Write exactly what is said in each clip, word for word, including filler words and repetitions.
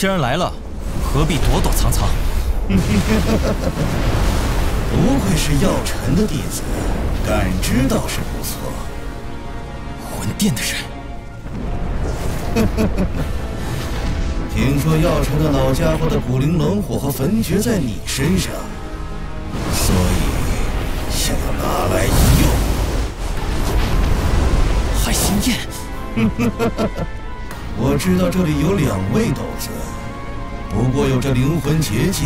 既然来了，何必躲躲藏藏？不愧是药尘的弟子，感知倒是不错。魂殿的人，听说药尘的老家伙的古灵冷火和焚诀在你身上，所以想要拿来一用。海心焰。我知道这里有两位斗子，不过有着灵魂结界，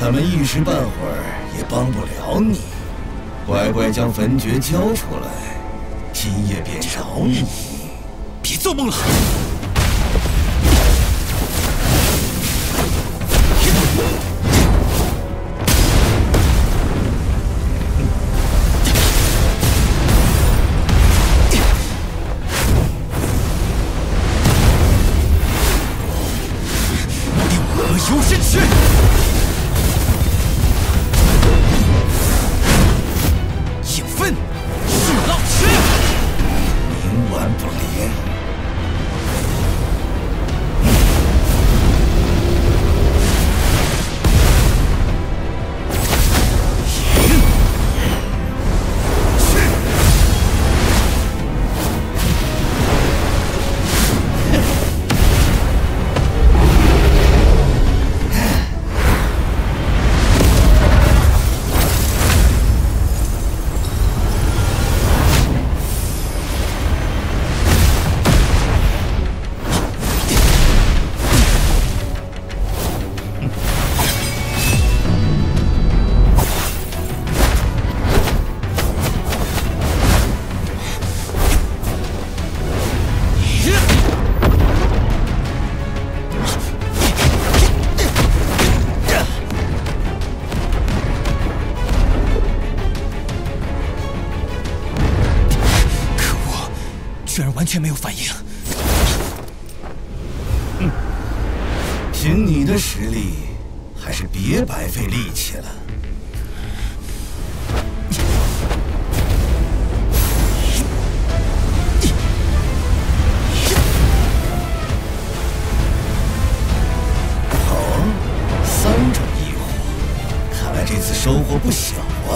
他们一时半会儿也帮不了你。乖乖将焚诀交出来，今夜便饶你。别做梦了！完全没有反应。嗯，凭你的实力，还是别白费力气了。好啊，三种异火，看来这次收获不小啊。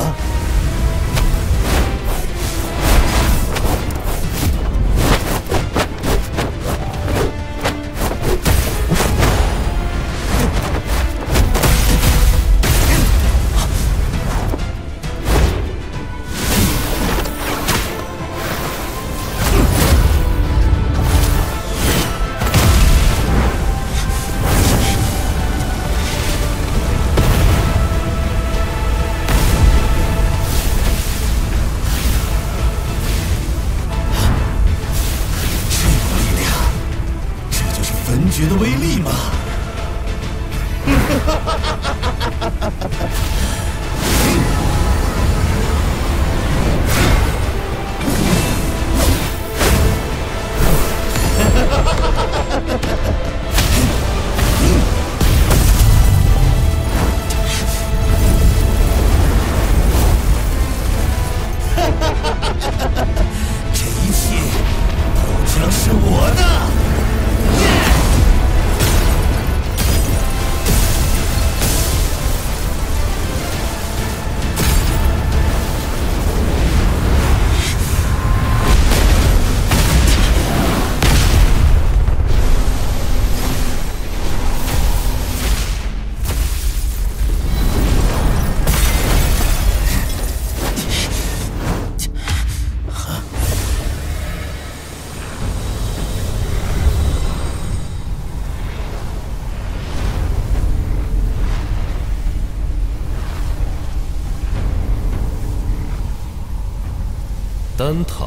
丹塔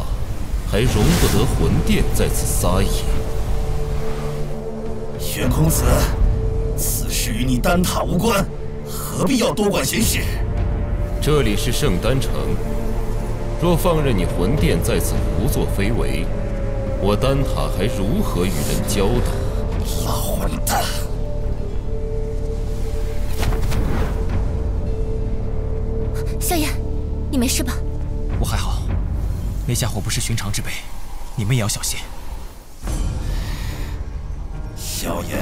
还容不得魂殿在此撒野。玄空子，此事与你丹塔无关，何必要多管闲事？这里是圣丹城，若放任你魂殿在此胡作非为，我丹塔还如何与人交道？老混蛋！萧炎，你没事吧？我还好。 那家伙不是寻常之辈，你们也要小心。萧炎，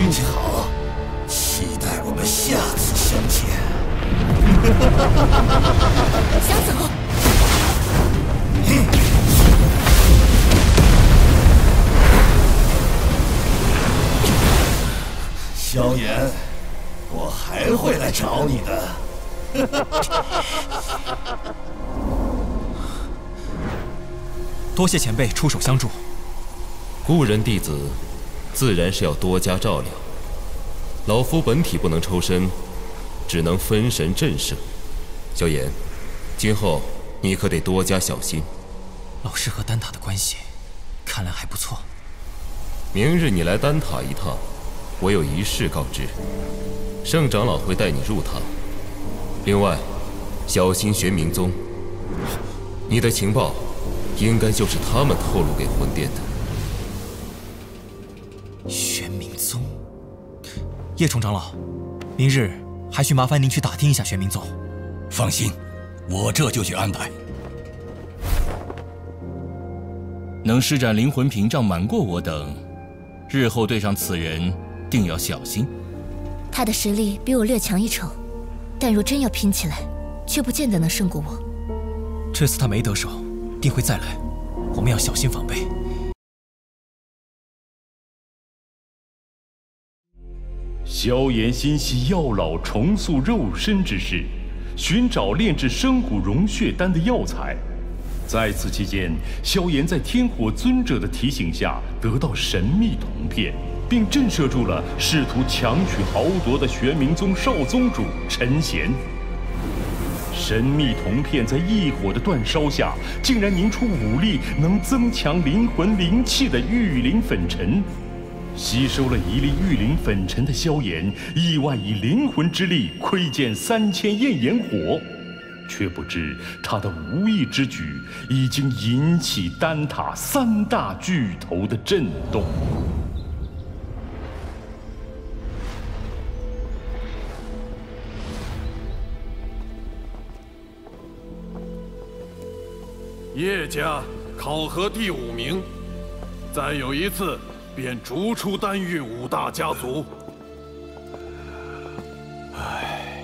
运气好，期待我们下次相见。想走？萧炎，我还会来找你的。多谢前辈出手相助。故人弟子。 自然是要多加照料。老夫本体不能抽身，只能分神震慑。萧炎，今后你可得多加小心。老师和丹塔的关系，看来还不错。明日你来丹塔一趟，我有一事告知，盛长老会带你入塔。另外，小心玄冥宗。你的情报，应该就是他们透露给魂殿的。 玄冥宗，叶冲长老，明日还需麻烦您去打听一下玄冥宗。放心，我这就去安排。能施展灵魂屏障瞒过我等，日后对上此人定要小心。他的实力比我略强一筹，但若真要拼起来，却不见得能胜过我。这次他没得手，定会再来，我们要小心防备。 萧炎心系药老重塑肉身之事，寻找炼制生骨融血丹的药材。在此期间，萧炎在天火尊者的提醒下，得到神秘铜片，并震慑住了试图强取豪夺的玄冥宗少宗主陈贤。神秘铜片在异火的煅烧下，竟然凝出武力能增强灵魂灵气的玉灵粉尘。 吸收了一粒玉灵粉尘的萧炎，意外以灵魂之力窥见三千焰炎火，却不知他的无意之举已经引起丹塔三大巨头的震动。叶家考核第五名，再有一次。 便逐出丹域五大家族。唉，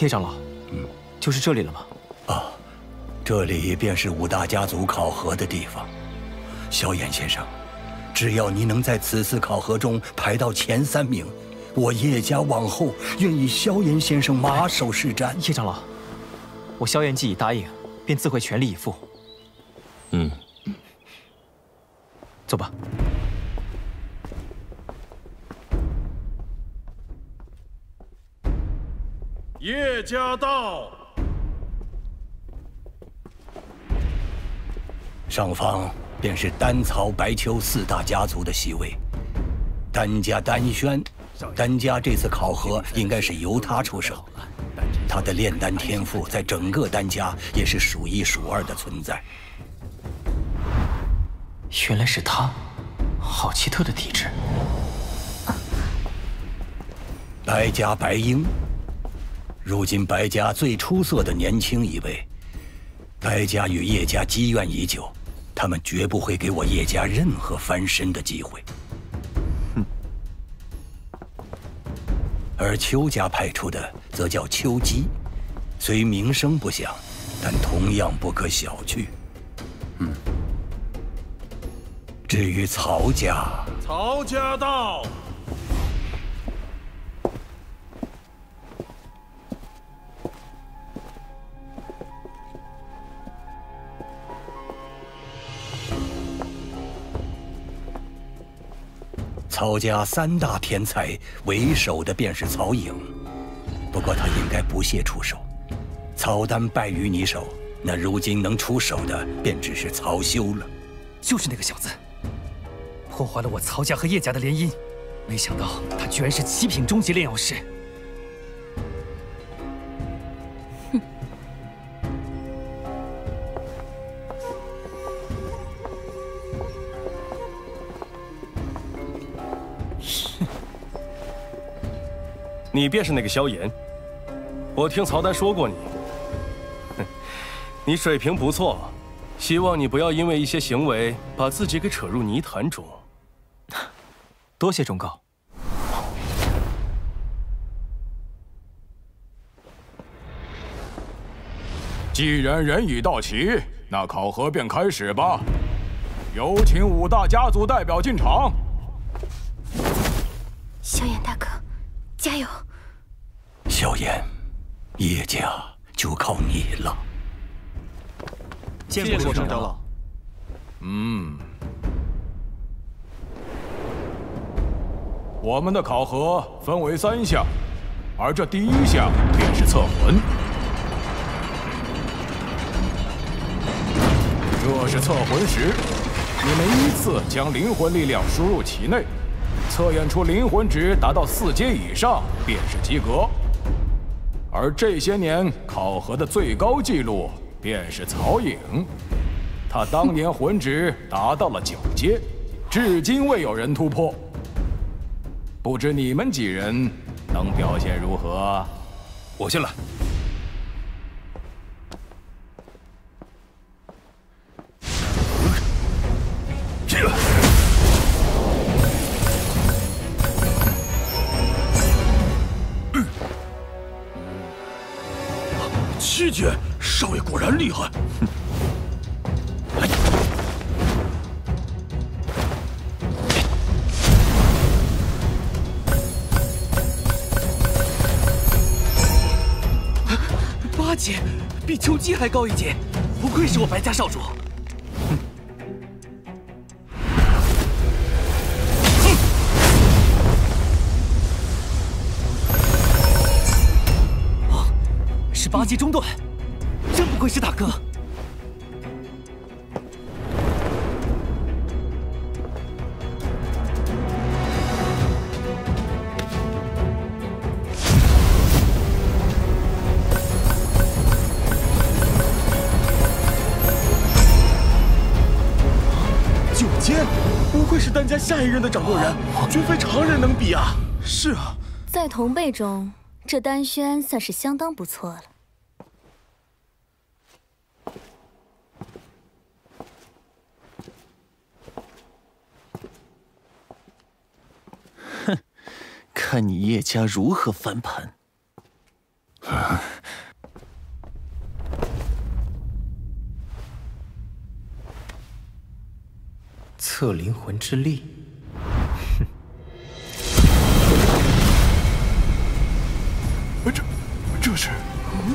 叶长老，嗯，就是这里了吗？啊，这里便是五大家族考核的地方。萧炎先生，只要你能在此次考核中排到前三名，我叶家往后愿与萧炎先生马首是瞻。叶长老，我萧炎既已答应，便自会全力以赴。嗯，走吧。 叶家道，上方便是丹、曹、白、丘四大家族的席位。丹家丹轩，丹家这次考核应该是由他出手，他的炼丹天赋在整个丹家也是数一数二的存在。原来是他，好奇特的体质。白家白鹰。 如今白家最出色的年轻一辈，白家与叶家积怨已久，他们绝不会给我叶家任何翻身的机会。哼。而邱家派出的则叫邱姬，虽名声不响，但同样不可小觑。嗯。至于曹家，曹家到。 曹家三大天才为首的便是曹颖，不过他应该不屑出手。曹丹败于你手，那如今能出手的便只是曹休了。就是那个小子，破坏了我曹家和叶家的联姻，没想到他居然是七品终极炼药师。哼！你便是那个萧炎，我听曹丹说过你，你水平不错，希望你不要因为一些行为把自己给扯入泥潭中。多谢忠告。既然人已到齐，那考核便开始吧。有请五大家族代表进场。萧炎大哥，加油！萧炎，叶家就靠你了。见过长老。嗯。 我们的考核分为三项，而这第一项便是测魂。这是测魂石，你们依次将灵魂力量输入其内，测验出灵魂值达到四阶以上便是及格。而这些年考核的最高纪录便是曹颖，他当年魂值达到了九阶，至今未有人突破。 不知你们几人能表现如何？我先来。七姐，少爷果然厉害。 姐，比秋姬还高一截，不愧是我白家少主。哼！哦，是八阶中段，真不愧是大哥。丹家下一任的掌舵人，绝非常人能比啊！是啊，在同辈中，这丹轩算是相当不错了。哼，看你叶家如何翻盘！啊 测灵魂之力，哼！这，这是？嗯、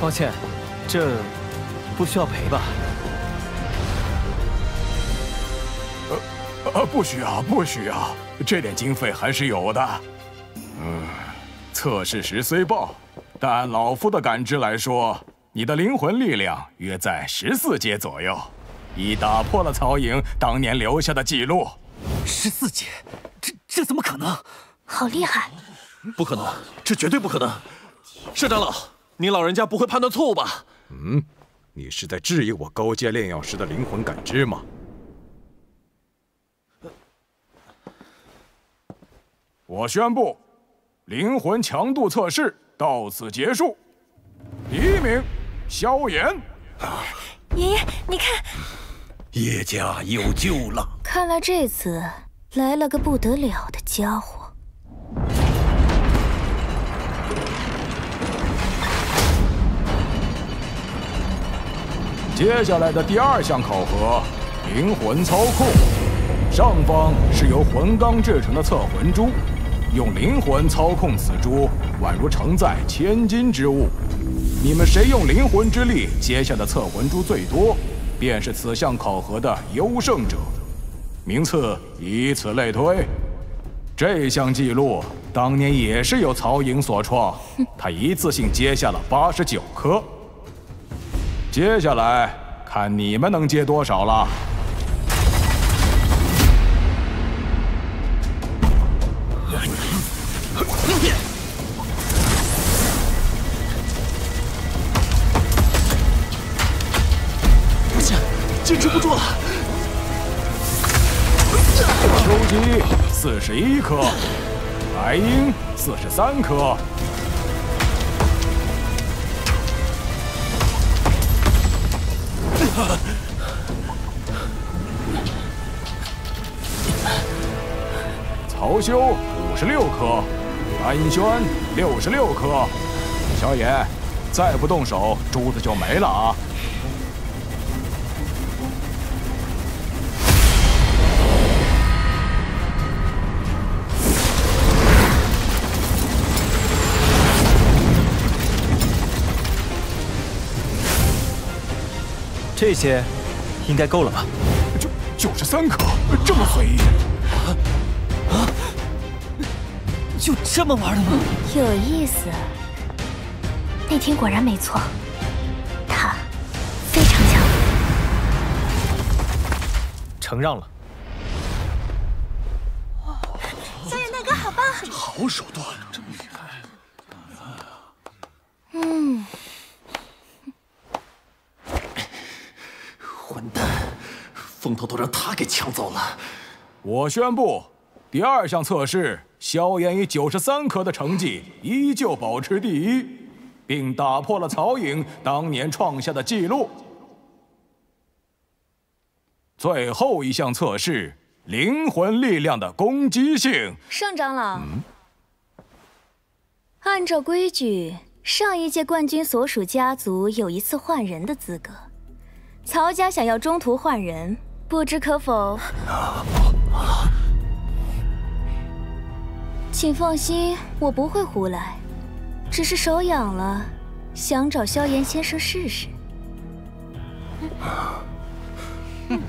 抱歉，这不需要赔吧？呃呃，不需要，不需要，这点经费还是有的。嗯，测试时虽爆，但按老夫的感知来说，你的灵魂力量约在十四阶左右，已打破了曹颖当年留下的记录。十四阶，这这怎么可能？好厉害！不可能，这绝对不可能！社长老。 你老人家不会判断错误吧？嗯，你是在质疑我高阶炼药师的灵魂感知吗？我宣布，灵魂强度测试到此结束。第一名，萧炎。啊、爷爷，你看，叶家有救了。看来这次来了个不得了的家伙。 接下来的第二项考核，灵魂操控。上方是由魂钢制成的测魂珠，用灵魂操控此珠，宛如承载千斤之物。你们谁用灵魂之力接下的测魂珠最多，便是此项考核的优胜者，名次以此类推。这项记录当年也是由曹颖所创，他一次性接下了八十九颗。 接下来看你们能接多少了。啊！不行，坚持不住了。秋鸡四十一颗，白鹰四十三颗。 曹休五十六颗，安轩六十六颗。小野，再不动手，珠子就没了啊！这些应该够了吧？九九十三颗，这么随意。 就这么玩的吗？有意思。那天果然没错，他非常强。承让了。小野大哥，好棒！好手段，这么厉害。嗯。混蛋，风头都让他给抢走了。我宣布，第二项测试。 萧炎以九十三颗的成绩依旧保持第一，并打破了曹颖当年创下的纪录。最后一项测试，灵魂力量的攻击性。盛长老，嗯、按照规矩，上一届冠军所属家族有一次换人的资格。曹家想要中途换人，不知可否？请放心，我不会胡来，只是手痒了，想找萧炎先生试试。嗯，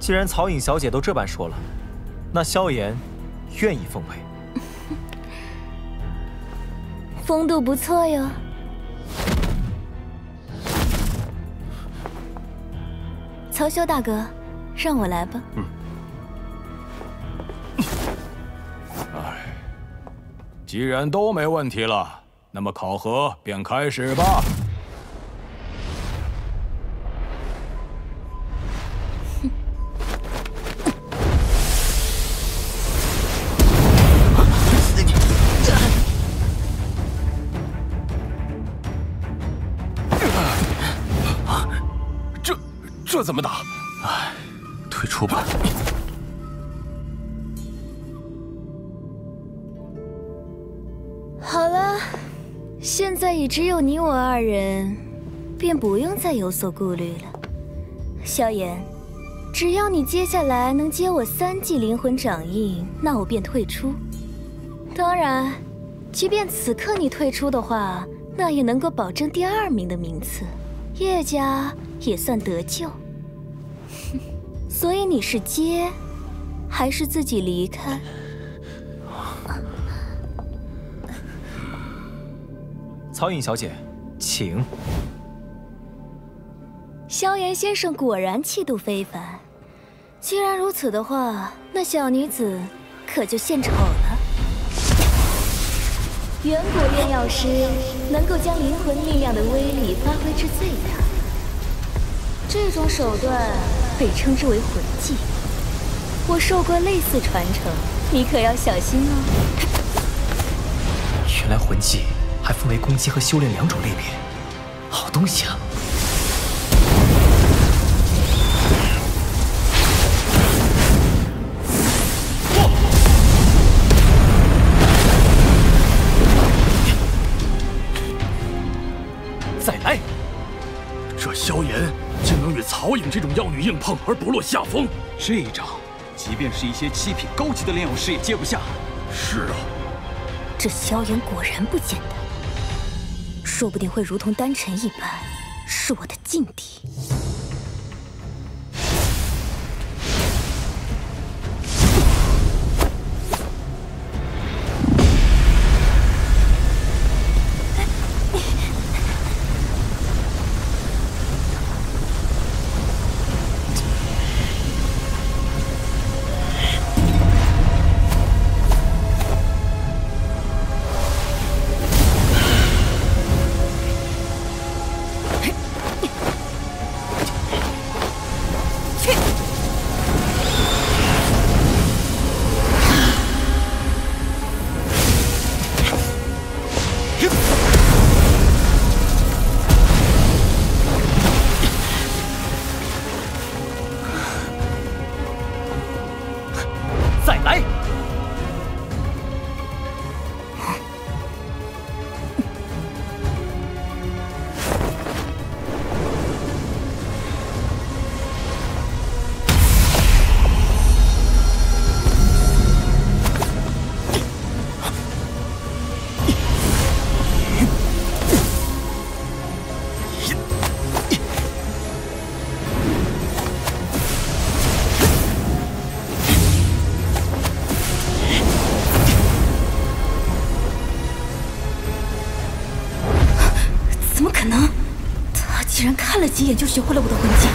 既然曹颖小姐都这般说了，那萧炎愿意奉陪。风度不错哟。曹修大哥，让我来吧。嗯。 既然都没问题了，那么考核便开始吧。这这怎么打？哎，退出吧。 好了，现在已只有你我二人，便不用再有所顾虑了。萧炎，只要你接下来能接我三记灵魂掌印，那我便退出。当然，即便此刻你退出的话，那也能够保证第二名的名次，叶家也算得救。所以你是接，还是自己离开？ 曹颖小姐，请。萧炎先生果然气度非凡。既然如此的话，那小女子可就献丑了。远古炼药师能够将灵魂力量的威力发挥至最大，这种手段被称之为魂技。我受过类似传承，你可要小心哦。原来魂技。 还分为攻击和修炼两种类别，好东西啊！再来！这萧炎竟能与曹颖这种妖女硬碰而不落下风，这一招，即便是一些七品高级的炼药师也接不下。是啊，这萧炎果然不简单。 说不定会如同丹辰一般，是我的劲敌。几眼就学会了我的魂技。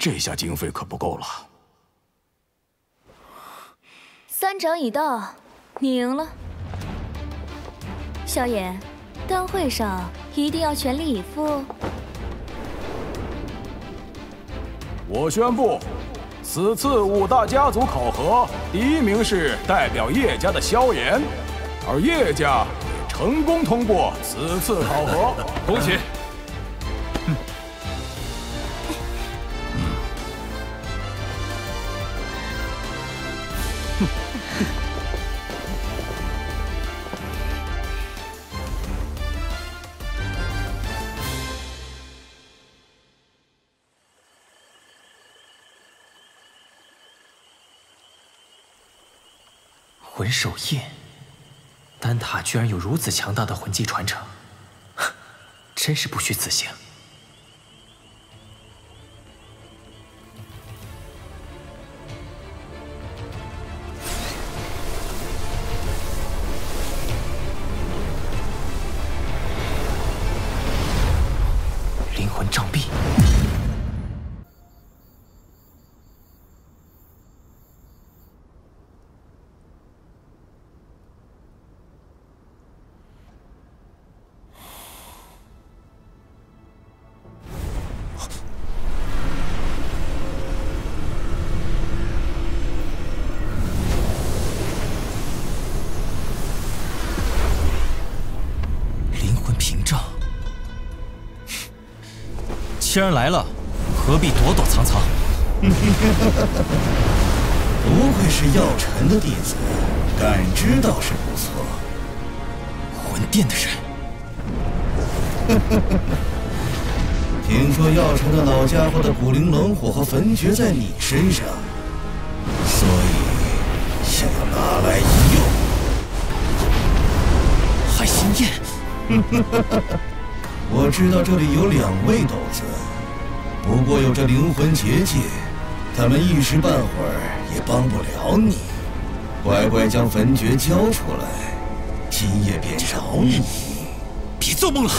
这下经费可不够了。三掌已到，你赢了。萧炎，丹会上一定要全力以赴哦。我宣布，此次五大家族考核第一名是代表叶家的萧炎，而叶家也成功通过此次考核，恭喜！ 魂手印，丹塔居然有如此强大的魂技传承，真是不虚此行。灵魂障壁。 既然来了，何必躲躲藏藏？不愧是药尘的弟子，感知倒是不错。魂殿的人，听说药尘的老家伙的骨灵冷火和焚诀在你身上，所以想要拿来一用。海心燕。我知道这里有两位斗子，不过有这灵魂结界，他们一时半会儿也帮不了你。乖乖将焚诀交出来，今夜便饶你。别做梦了！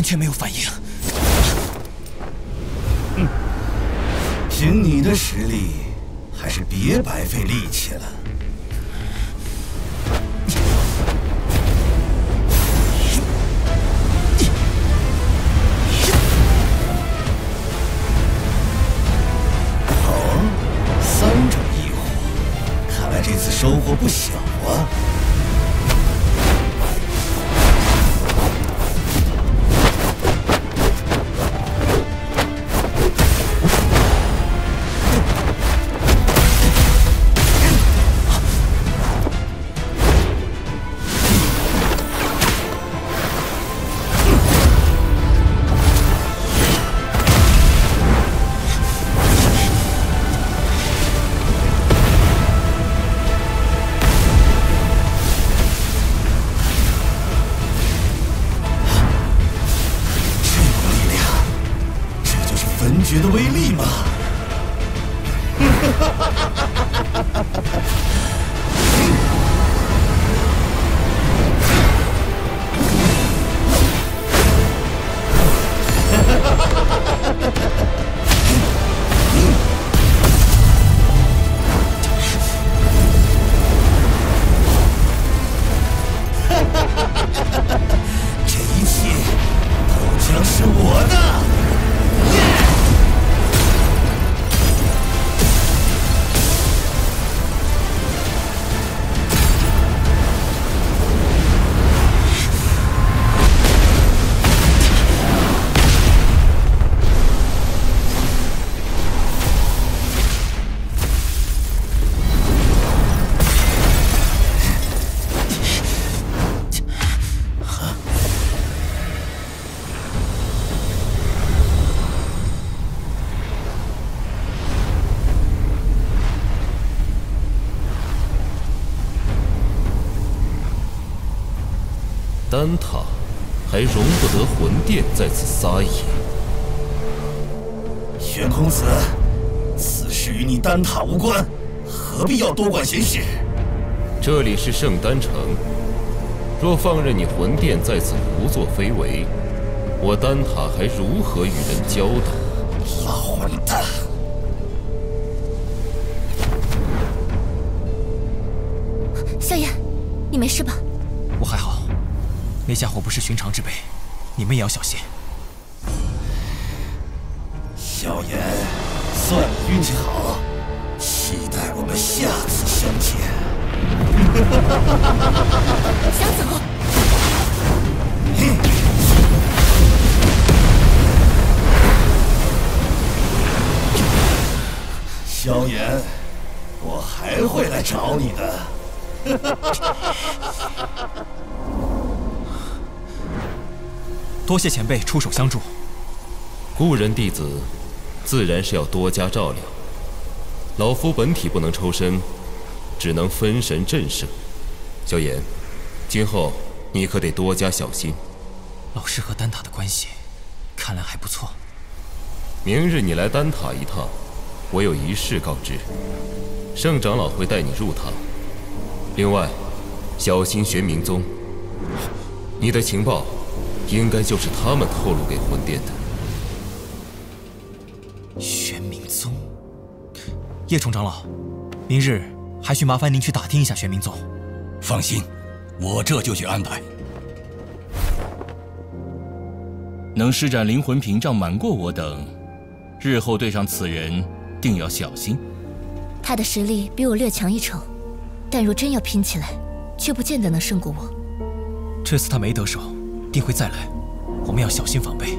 却没有反应。嗯，凭你的实力，还是别白费力气了。觉的威力吗？这一切都将是我的。 丹塔还容不得魂殿在此撒野。玄空子，此事与你丹塔无关，何必要多管闲事？这里是圣丹城，若放任你魂殿在此胡作非为，我丹塔还如何与人交道？老混蛋！ 萧炎，你没事吧？我还好。 那家伙不是寻常之辈，你们也要小心。萧炎，算你运气好，期待我们下次相见。想走？萧炎，我还会来找你的。多谢前辈出手相助，故人弟子，自然是要多加照料。老夫本体不能抽身，只能分神震慑。萧炎，今后你可得多加小心。老师和丹塔的关系，看来还不错。明日你来丹塔一趟，我有一事告知，圣长老会带你入堂。另外，小心玄冥宗，你的情报。 应该就是他们透露给魂殿的。玄冥宗，叶崇长老，明日还需麻烦您去打听一下玄冥宗。放心，我这就去安排。能施展灵魂屏障瞒过我等，日后对上此人定要小心。他的实力比我略强一筹，但若真要拼起来，却不见得能胜过我。这次他没得手。 定会再来，我们要小心防备。